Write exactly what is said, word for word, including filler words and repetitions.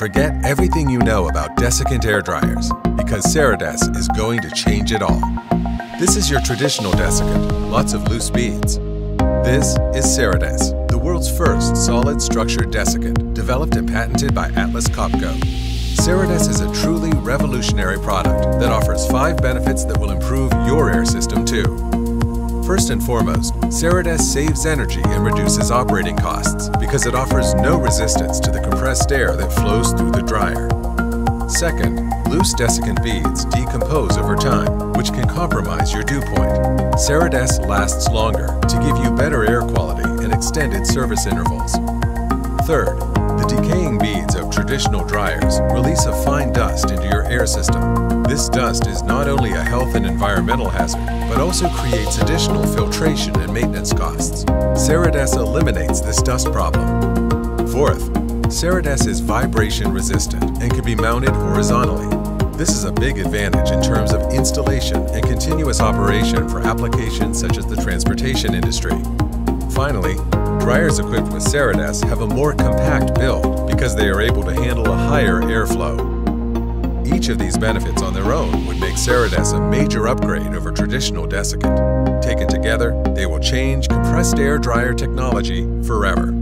forget everything you know about desiccant air dryers, because Ceradess is going to change it all. This is your traditional desiccant, lots of loose beads. This is Ceradess, the world's first solid structured desiccant, developed and patented by Atlas Copco. Ceradess is a truly revolutionary product that offers five benefits that will improve your air system too. First and foremost, Ceradess saves energy and reduces operating costs because it offers no resistance to the compressed air that flows through the dryer. Second, loose desiccant beads decompose over time, which can compromise your dew point. Ceradess lasts longer to give you better air quality and extended service intervals. Third, the decaying beads of traditional dryers release a fine dust into your air system. This dust is not only a health and environmental hazard, but also creates additional filtration and maintenance costs. Ceradess eliminates this dust problem. Fourth, Ceradess is vibration resistant and can be mounted horizontally. This is a big advantage in terms of installation and continuous operation for applications such as the transportation industry. Finally, dryers equipped with Ceradess have a more compact build because they are able to handle a higher airflow. Each of these benefits on their own would make Ceradess a major upgrade over traditional desiccant. Taken together, they will change compressed air dryer technology forever.